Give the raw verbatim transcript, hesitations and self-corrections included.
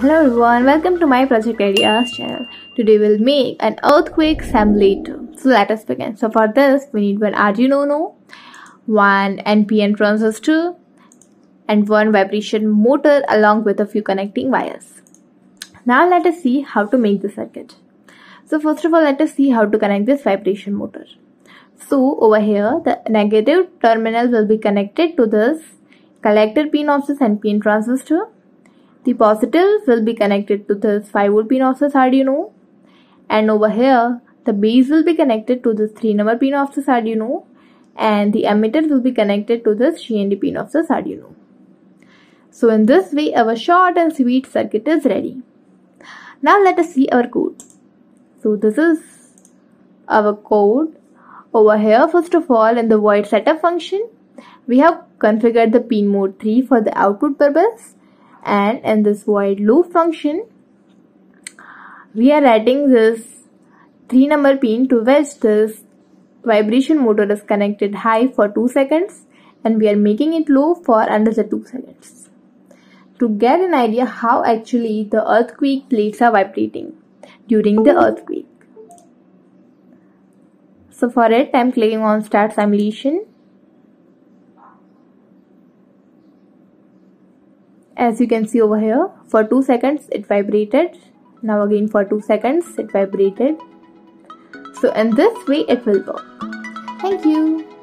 Hello everyone, welcome to my Project Ideas channel. Today we'll make an earthquake simulator. So let us begin. So for this we need one Arduino Uno, one N P N transistor and one vibration motor along with a few connecting wires. Now let us see how to make the circuit. So first of all let us see how to connect this vibration motor. So over here the negative terminal will be connected to this collector pin of this N P N transistor. The positive will be connected to this five volt pin of this Arduino, and over here the base will be connected to this three number pin of this Arduino, and the emitter will be connected to this G N D pin of this Arduino. So in this way our short and sweet circuit is ready. Now let us see our code. So this is our code. Over here first of all in the void setup function we have configured the pin mode three for the output purpose. And in this void loop function, we are adding this three number pin to which this vibration motor is connected high for two seconds and we are making it low for under the two seconds. To get an idea how actually the earthquake plates are vibrating during the earthquake. So for it, I am clicking on Start Simulation. As you can see over here, for two seconds it vibrated, now again for two seconds it vibrated. So in this way it will work. Thank you.